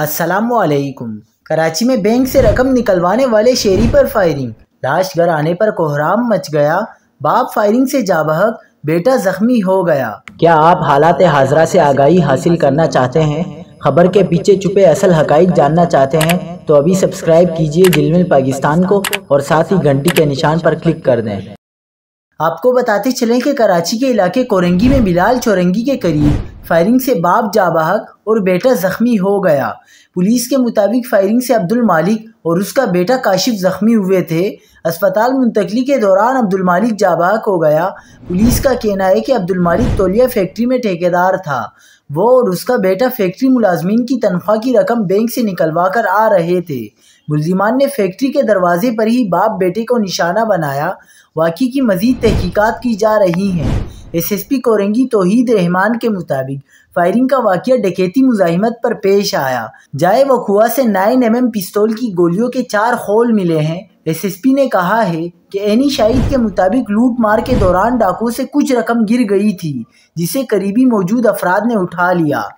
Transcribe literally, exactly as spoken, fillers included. अस्सलामुअलैकुम। कराची में बैंक से रकम निकलवाने वाले शेरी पर फायरिंग, लाश घर आने पर कोहराम मच गया, बाप फायरिंग से जाबहक, बेटा जख्मी हो गया। क्या आप हालात हाजरा से आगाही हासिल करना चाहते हैं, खबर के पीछे छुपे असल हकाइक जानना चाहते हैं, तो अभी सब्सक्राइब कीजिए जिल्मिल पाकिस्तान को और साथ ही घंटी के निशान पर क्लिक कर दें। आपको बताते चलें कि कराची के इलाके कोरंगी में बिलाल चोरंगी के करीब फायरिंग से बाप जाबाहक और बेटा जख्मी हो गया। पुलिस के मुताबिक फायरिंग से अब्दुल मालिक और उसका बेटा काशिफ जख्मी हुए थे। अस्पताल मुंतकली के दौरान अब्दुल मालिक जाबाहक हो गया। पुलिस का कहना है कि अब्दुल मालिक तोलिया फैक्ट्री में ठेकेदार था। वो और उसका बेटा फैक्ट्री मुलाजमीन की तनख्वाह की रकम बैंक से निकलवा कर आ रहे थे। मुलजिमान ने फैक्ट्री के दरवाजे पर ही बाप बेटे को निशाना बनाया। वाकई की मजीद तहकीकात की जा रही है। S S P Korangi Tauheed Rahman के मुताबिक फायरिंग का वाकया डकैती मुजाहिमत पर पेश आया। जाए वकुआ से नाइन एम एम पिस्तौल की गोलियों के चार खोल मिले हैं। एस एस पी ने कहा है कि एनी शाहिद के मुताबिक लूट मार के दौरान डाकुओं से कुछ रकम गिर गई थी, जिसे करीबी मौजूद अफराद ने उठा लिया।